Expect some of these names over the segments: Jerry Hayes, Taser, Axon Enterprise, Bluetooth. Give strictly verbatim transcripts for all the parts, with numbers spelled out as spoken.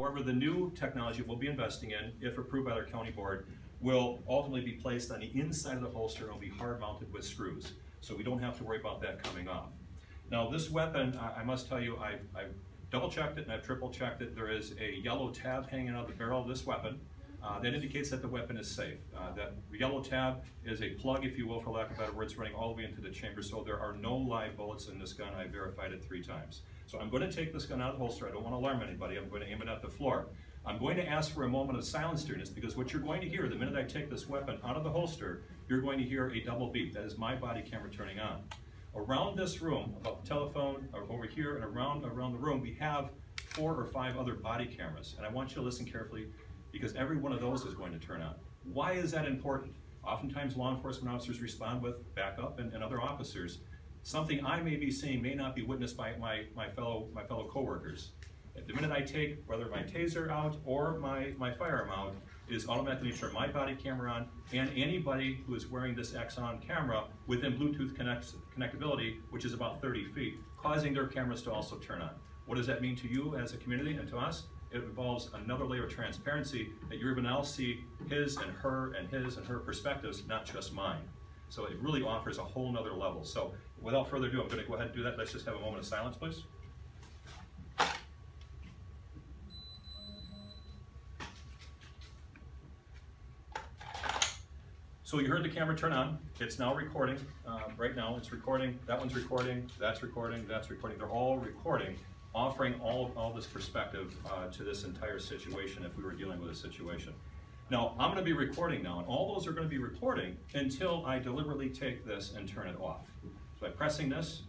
However, the new technology we'll be investing in, if approved by their county board, will ultimately be placed on the inside of the holster and will be hard mounted with screws. So we don't have to worry about that coming off. Now this weapon, I must tell you, I've, I've double checked it and I've triple checked it. There is a yellow tab hanging out of the barrel of this weapon. Uh, that indicates that the weapon is safe. Uh, that yellow tab is a plug, if you will, for lack of better words, running all the way into the chamber, so there are no live bullets in this gun. I verified it three times. So I'm going to take this gun out of the holster. I don't want to alarm anybody. I'm going to aim it at the floor. I'm going to ask for a moment of silence during this, because what you're going to hear the minute I take this weapon out of the holster, you're going to hear a double beep. That is my body camera turning on. Around this room, above the telephone, over here, and around, around the room, we have four or five other body cameras. And I want you to listen carefully, because every one of those is going to turn on. Why is that important? Oftentimes law enforcement officers respond with backup and, and other officers. Something I may be seeing may not be witnessed by my, my fellow my fellow coworkers. At the minute I take whether my taser out or my, my firearm out, it is automatically turn my body camera on, and anybody who is wearing this Axon camera within Bluetooth connect, connectability, which is about thirty feet, causing their cameras to also turn on. What does that mean to you as a community and to us? It involves another layer of transparency that you're going to see his and her and his and her perspectives, not just mine. So it really offers a whole nother level. So without further ado, I'm going to go ahead and do that. Let's just have a moment of silence, please. So you heard the camera turn on. It's now recording. Uh, right now it's recording. That one's recording. That's recording. That's recording. They're all recording, offering all, all this perspective uh, to this entire situation if we were dealing with a situation. Now, I'm gonna be recording now, and all those are gonna be recording until I deliberately take this and turn it off. So by pressing this,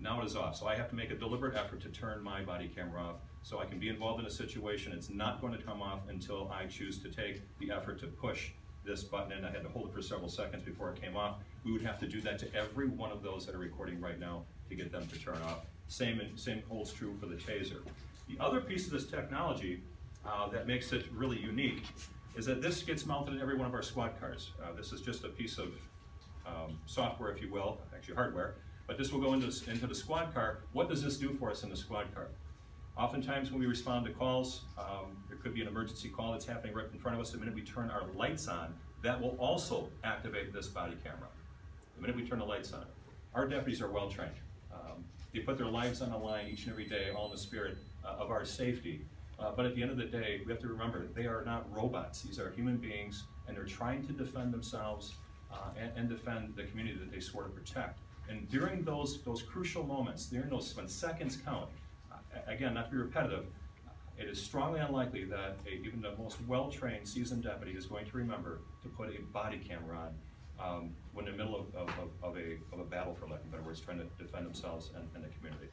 now it is off. So I have to make a deliberate effort to turn my body camera off so I can be involved in a situation. It's not going to come off until I choose to take the effort to push this button, and I had to hold it for several seconds before it came off. We would have to do that to every one of those that are recording right now to get them to turn off. Same, same holds true for the Taser. The other piece of this technology uh, that makes it really unique is that this gets mounted in every one of our squad cars. Uh, this is just a piece of um, software, if you will, actually hardware, but this will go into, into the squad car. What does this do for us in the squad car? Oftentimes when we respond to calls, um, there could be an emergency call that's happening right in front of us. The minute we turn our lights on, that will also activate this body camera. The minute we turn the lights on, our deputies are well trained. Um, they put their lives on the line each and every day, all in the spirit uh, of our safety. Uh, but at the end of the day, we have to remember, they are not robots. These are human beings, and they're trying to defend themselves uh, and, and defend the community that they swore to protect. And during those, those crucial moments, during those when seconds count, again, not to be repetitive, it is strongly unlikely that a, even the most well-trained, seasoned deputy is going to remember to put a body camera on um, when in the middle of, of, of, a, of a battle, for lack of better words, trying to defend themselves and, and the community.